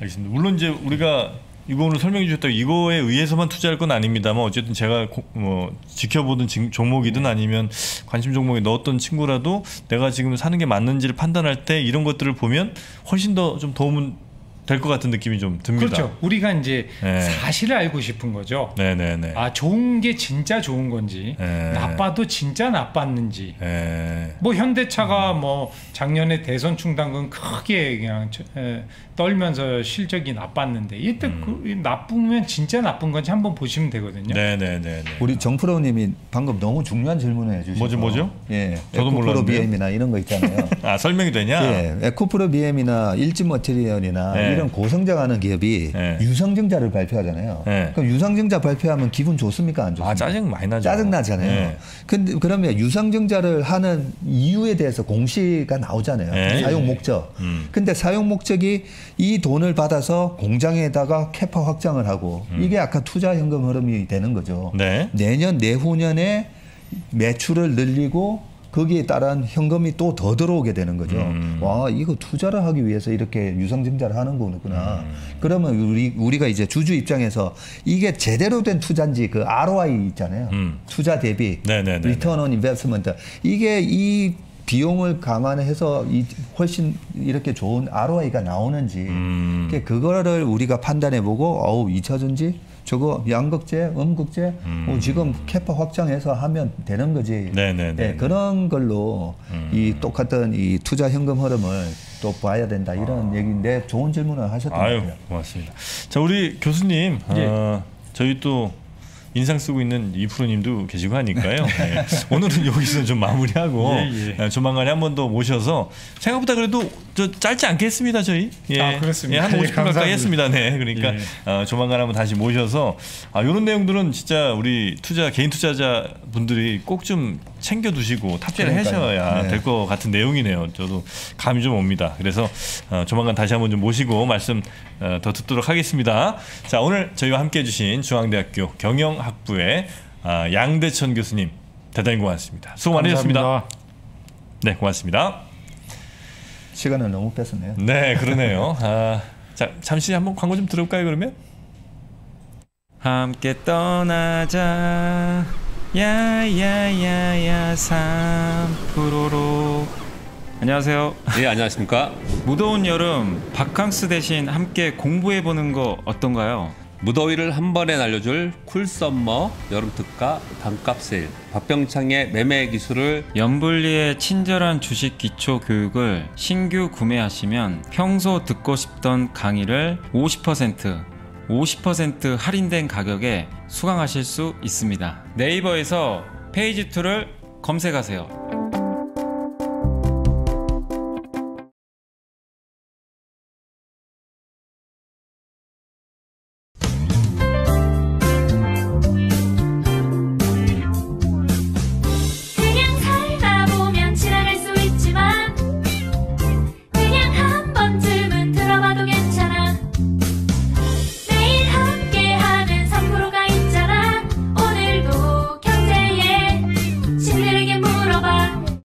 알겠습니다. 물론 이제 우리가 이거 오늘 설명해 주셨다고 이거에 의해서만 투자할 건 아닙니다만 어쨌든 제가 고, 뭐 지켜보던 지, 종목이든 아니면 관심 종목에 넣었던 친구라도 내가 지금 사는 게 맞는지를 판단할 때 이런 것들을 보면 훨씬 더 좀 도움은 될 것 같은 느낌이 좀 듭니다. 그렇죠. 우리가 이제 네. 사실을 알고 싶은 거죠. 네네네. 네, 네. 아 좋은 게 진짜 좋은 건지, 네. 나빠도 진짜 나빴는지. 네. 뭐 현대차가 음. 뭐 작년에 대선 충당금 크게 그냥 에, 떨면서 실적이 나빴는데 이때 음. 그, 나쁘면 진짜 나쁜 건지 한번 보시면 되거든요. 네네네. 네, 네, 네. 우리 정프로님이 방금 너무 중요한 질문을 해주셨어요. 뭐죠, 뭐죠? 예. 저도 몰랐는데요. 에코프로 비엠이나 이런 거 있잖아요. 아 설명이 되냐? 예. 에코프로 비엠이나 일진 머티리얼이나 네. 이런 고성장하는 기업이 네. 유상증자를 발표하잖아요. 네. 그럼 유상증자 발표하면 기분 좋습니까? 안 좋습니까? 아, 짜증 많이 나죠. 짜증 나잖아요. 네. 근데 그러면 유상증자를 하는 이유에 대해서 공시가 나오잖아요. 네. 사용 목적. 음. 근데 사용 목적이 이 돈을 받아서 공장에다가 캐파 확장을 하고 음. 이게 아까 투자 현금 흐름이 되는 거죠. 네. 내년 내후년에 매출을 늘리고 거기에 따른 현금이 또 더 들어오게 되는 거죠. 음. 와, 이거 투자를 하기 위해서 이렇게 유상증자를 하는 거구나. 음. 그러면 우리, 우리가 이제 주주 입장에서 이게 제대로 된 투자인지 그 알 오 아이 있잖아요. 음. 투자 대비, 네네네네. 리턴 온 인베스트먼트. 이게 이 비용을 감안해서 이 훨씬 이렇게 좋은 알 오 아이가 나오는지 음. 그거를 우리가 판단해보고 어우 이 차전지 저거 양극재, 음극재 음. 어, 지금 캐파 확장해서 하면 되는 거지. 네, 그런 걸로 음. 이 똑같은 이 투자 현금 흐름을 또 봐야 된다 이런 아. 얘기인데 좋은 질문을 하셨던 것 같아요. 고맙습니다. 자, 우리 교수님 예. 어, 저희 또 인상 쓰고 있는 이프로님도 계시고 하니까요. 네. 오늘은 여기서 좀 마무리하고 예, 예. 조만간에 한 번 더 모셔서 생각보다 그래도 저 짧지 않겠습니다 저희. 예. 아 그렇습니다. 예, 한 오십 분 가까이 했습니다. 네, 그러니까 예. 어, 조만간 한번 다시 모셔서 아, 이런 내용들은 진짜 우리 투자 개인 투자자 분들이 꼭 좀 챙겨두시고 탑재를 하셔야 네. 될 것 같은 내용이네요. 저도 감이 좀 옵니다. 그래서 어, 조만간 다시 한번 좀 모시고 말씀 어, 더 듣도록 하겠습니다. 자, 오늘 저희와 함께해 주신 중앙대학교 경영 학부의 아, 양대천 교수님 대단히 고맙습니다. 수고 많으셨습니다. 네, 고맙습니다. 시간을 너무 뺐었네요. 네, 그러네요. 아, 자, 잠시 한번 광고 좀 들어볼까요, 그러면? 함께 떠나자 야야야야 삼프로로. 안녕하세요. 네, 안녕하십니까. 무더운 여름 바캉스 대신 함께 공부해보는 거 어떤가요? 무더위를 한 번에 날려줄 쿨썸머 여름특가 반값세일, 박병창의 매매 기술을, 염블리의 친절한 주식 기초 교육을 신규 구매하시면 평소 듣고 싶던 강의를 오십 퍼센트 오십 퍼센트 할인된 가격에 수강하실 수 있습니다. 네이버에서 페이지 투를 검색하세요.